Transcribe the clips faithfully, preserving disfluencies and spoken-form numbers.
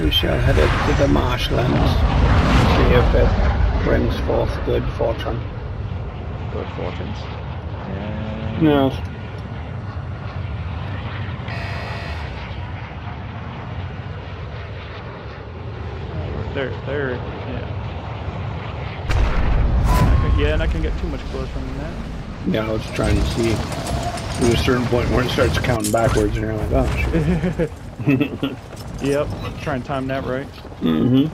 we shall head up to the marshlands, see if it brings forth good fortune. Good fortunes. And yes. Uh, there, there, yeah. Yeah, and I can get too much close from that. Yeah, I was trying to see. There's a certain point where it starts counting backwards, and you're like, oh shit. Yep, try and time that right. Mm-hmm.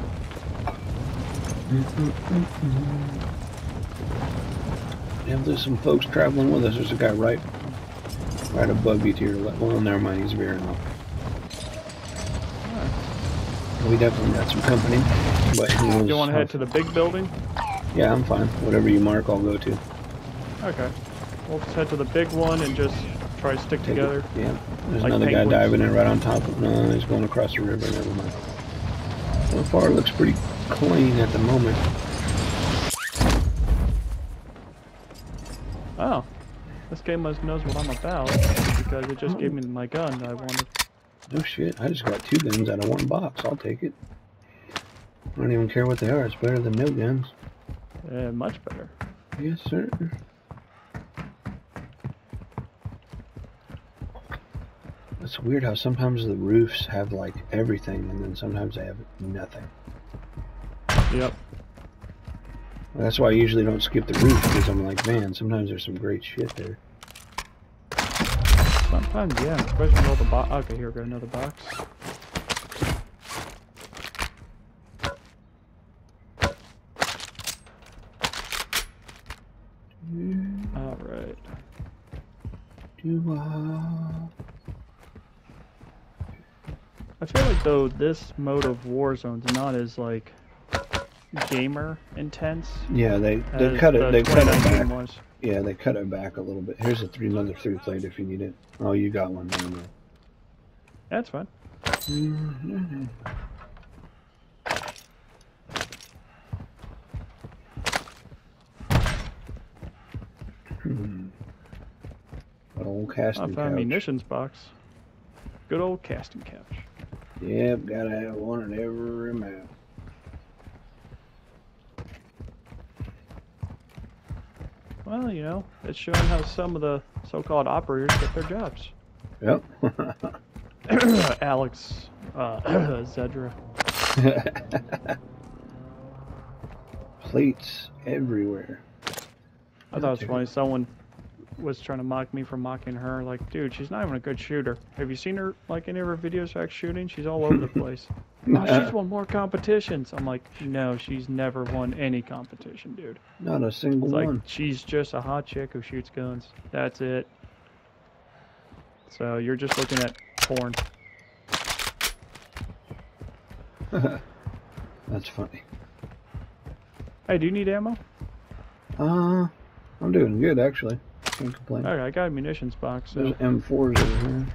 Mm-hmm. Yeah, there's some folks traveling with us. There's a guy right, right above you to your left. Well, never mind, he's veering off. Right. We definitely got some company. But he was, you want to head to the big building? Yeah, I'm fine. Whatever you mark, I'll go to. Okay. We'll just head to the big one and just try to stick together. Yeah. There's like another penguins. Guy diving in right on top of no, he's going across the river, never mind. So far it looks pretty clean at the moment. Oh. This game knows what I'm about because it just oh. gave me my gun that I wanted. No shit, I just got two guns out of one box, I'll take it. I don't even care what they are, it's better than no guns. Uh, much better. Yes, sir. It's weird how sometimes the roofs have like everything and then sometimes they have nothing. Yep. Well, that's why I usually don't skip the roof because I'm like, man, sometimes there's some great shit there. Sometimes, yeah. Especially all the box. Okay, here we got another box. Mm. Alright. Do I... I feel like though this mode of Warzone's not as like gamer intense. Yeah, they they cut it. They cut it back. Was. Yeah, they cut it back a little bit. Here's a three another three plate if you need it. Oh, you got one. Anyway. That's fine. Mm-hmm. Hmm. An old casting couch. I found a munitions box. Good old casting couch. Yep, gotta have one in every map. Well, you know, it's showing how some of the so-called operators get their jobs. Yep. Alex, uh, Zedra. Plates everywhere. I thought it was funny, someone was trying to mock me for mocking her. Like, dude, she's not even a good shooter. Have you seen her, like, any of her videos back shooting? She's all over the place. No, oh, she's won more competitions. I'm like, no, she's never won any competition, dude. Not a single like, one. She's just a hot chick who shoots guns. That's it. So you're just looking at porn. That's funny. Hey, do you need ammo? Uh, I'm doing good, actually. Can't complain. Alright, I got a munitions box. So. There's M fours over here.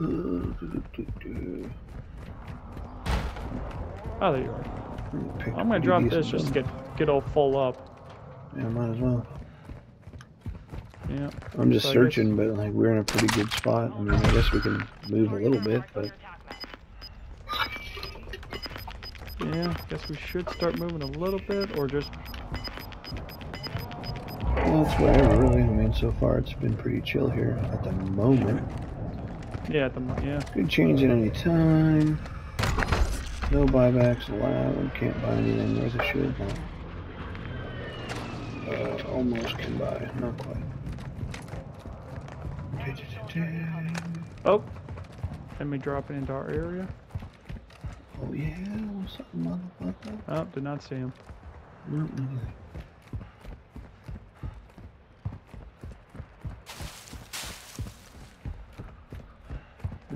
Uh, do, do, do. Oh, there you are. I'm, I'm gonna drop this just to get, get all full up. Yeah, might as well. Yeah. I'm just so searching, but like we're in a pretty good spot. I mean, I guess we can move a little bit, but... Yeah, I guess we should start moving a little bit, or just... Well, it's whatever, really. I mean, so far it's been pretty chill here at the moment. Yeah, at the moment, yeah. Could change at any time. No buybacks allowed. Can't buy anything worth a shit. No. Uh, almost can buy. Not quite. Oh! Let me drop it into our area. Oh, yeah. What's up, motherfucker? Oh, did not see him. Mm-mm.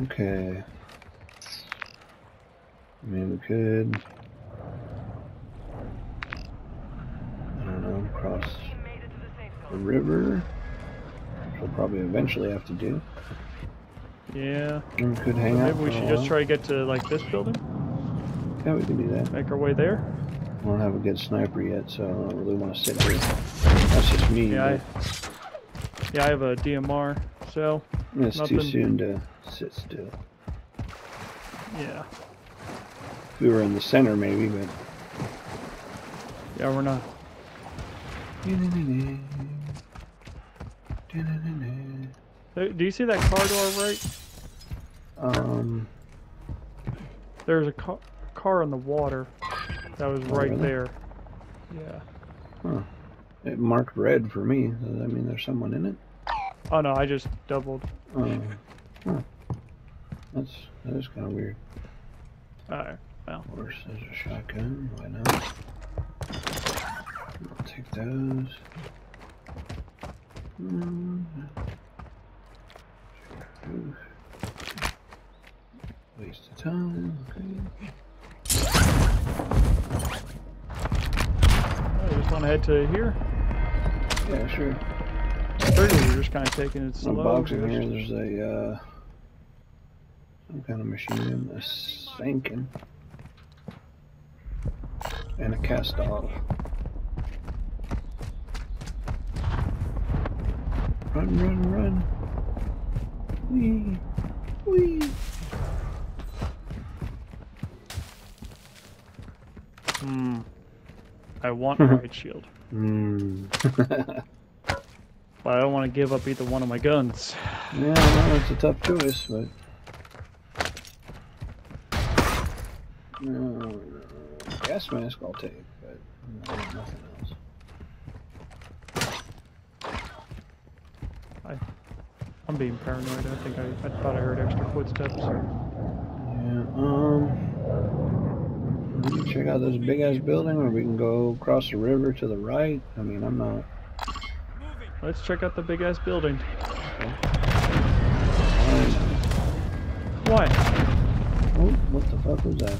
Okay. I mean, we could. I don't know, cross the river. Which we'll probably eventually have to do. Yeah. Or we could hang out. Maybe we should just try to get to, like, this building? Yeah, we can do that. Make our way there? I don't have a good sniper yet, so I don't really want to sit here. That's just me. Yeah, but... I... yeah I have a D M R, so. It's nothing. Too soon to. Sit still. Yeah. We were in the center, maybe, but... Yeah, we're not. Do you see that car to our right? Um... There's a car, car in the water that was oh, right really? there. Yeah. Huh. It marked red for me. Does that mean there's someone in it? Oh no, I just doubled. Oh. Huh. That's, that is kind of weird. Alright, well. Of course, there's a shotgun. Why not? I'll take those. Mm. Waste of time. Okay. I just want to head to here. Yeah, sure. We're just kind of taking it slow. Box in here. There's a uh, some kind of machine, a sinking, and a cast off. Run, run, run! Wee, wee. Hmm. I want a right shield. Hmm. But I don't want to give up either one of my guns. Yeah, well, it's a tough choice, but... No, gas mask I'll take, but no, nothing else. I, I'm being paranoid. I think I, I thought I heard extra footsteps. Yeah, um... we can check out this big-ass building, or we can go across the river to the right. I mean, I'm not... Let's check out the big ass building. Okay. What? Oh, what the fuck was that?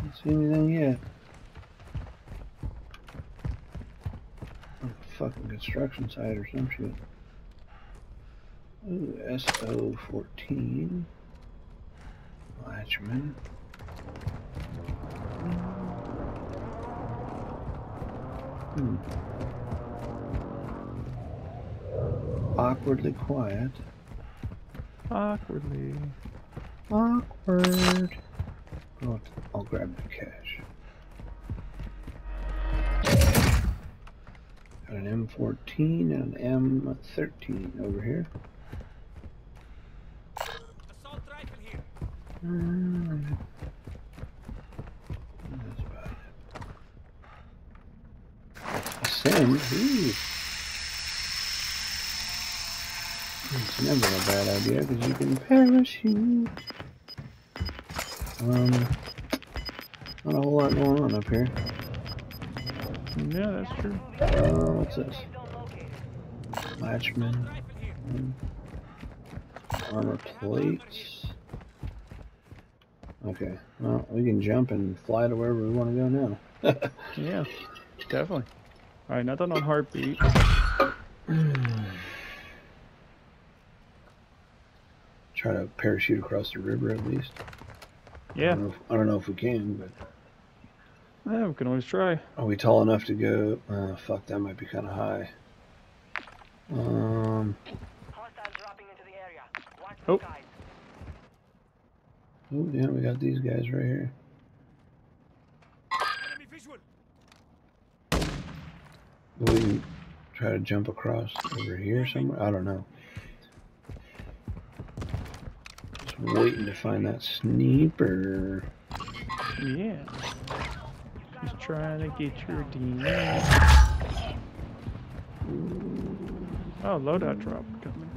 Don't see anything yet. Fucking construction site or some shit. Ooh, S O fourteen. Latchman. Hmm. Awkwardly quiet. Awkwardly. Awkward. Oh, I'll grab the cash. An M fourteen and an M thirteen over here. Assault rifle here. Mm. That's about it. Ascend. Ooh. It's never a bad idea because you can parachute. Um, not a whole lot going on up here. Yeah, that's true. Uh, what's this? Latchman. Mm. Armor plates. Okay, well, we can jump and fly to wherever we want to go now. Yeah, definitely. Alright, nothing on heartbeat. Try to parachute across the river at least. Yeah. I don't know if, I don't know if we can, but... Yeah, we can always try. Are we tall enough to go? Uh, fuck, that might be kind of high. Um. Dropping into the area. Watch oh. Oh, yeah, we got these guys right here. Enemy visual. We can try to jump across over here somewhere. I don't know. Just waiting to find that sniper. Yeah. Just trying to get your D M Z. Oh, loadout drop coming.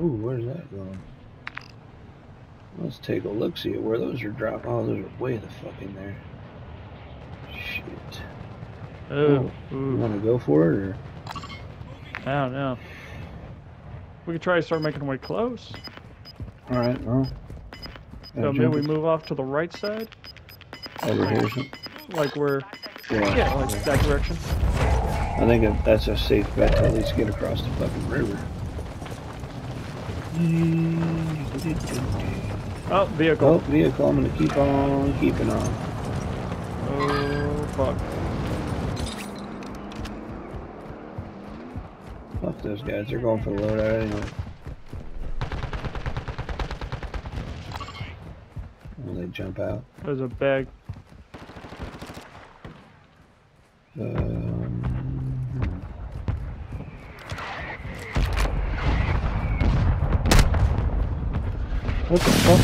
Ooh, where's that going? Let's take a look, see where those are dropping. Oh, those are way the fuck in there. Shit. Oh, oh you want to go for it, or? I don't know. We could try to start making our way close. Alright, well. So maybe we move off to the right side? Over here, so like we're yeah, yeah like yeah. that direction. I think that's a safe bet to at least get across the fucking river. Mm-hmm. Oh, vehicle. Oh, vehicle. I'm gonna keep on keeping on. Oh, fuck. Fuck those guys. They're going for the loadout anyway. Oh, they jump out. There's a bag. Um... What the fuck?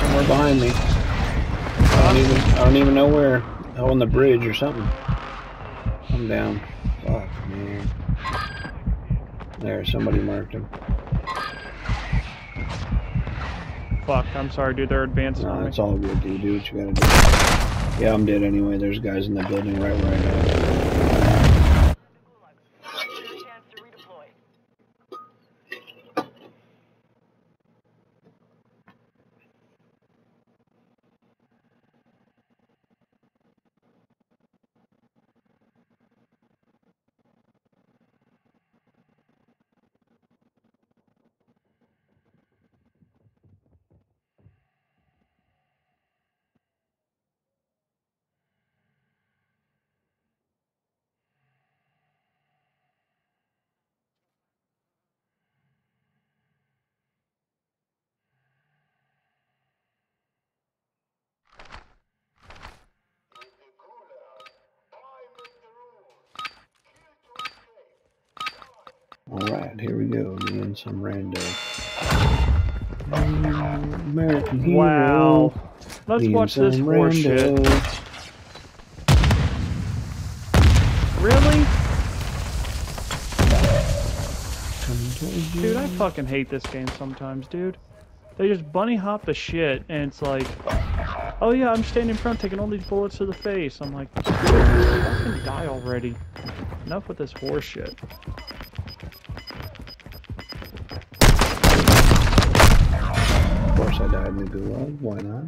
Somewhere behind me. I don't even, I don't even know where. Oh, on the bridge or something. I'm down. Fuck, man. There, somebody marked him. Fuck, I'm sorry, dude. They're advancing on me. No, it's all good, dude. Do what you gotta do. Yeah, I'm dead anyway. There's guys in the building right where I got. Alright, here we go, doing some random American hero. Wow. Let's doing watch this war shit. Really? Dude, I fucking hate this game sometimes, dude. They just bunny hop the shit, and it's like, oh yeah, I'm standing in front taking all these bullets to the face. I'm like, dude, I can die already. Enough with this war shit. I died maybe well, why not?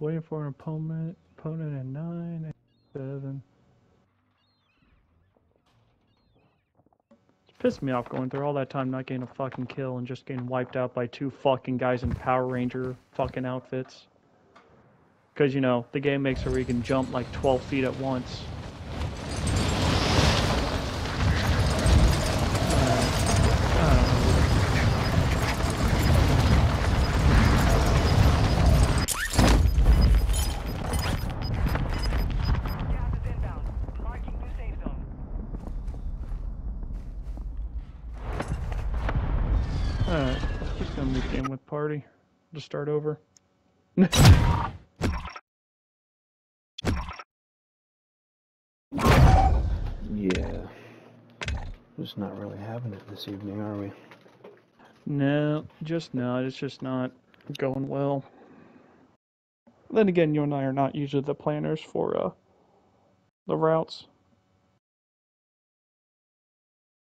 Waiting for an opponent, opponent at nine and seven. It's pissed me off going through all that time not getting a fucking kill and just getting wiped out by two fucking guys in Power Ranger fucking outfits. Because, you know, the game makes it where you can jump like twelve feet at once. Alright, let's just end this game with party. Just start over. Yeah. Just not really having it this evening, are we? No, just not. It's just not going well. Then again, you and I are not usually the planners for uh, the routes.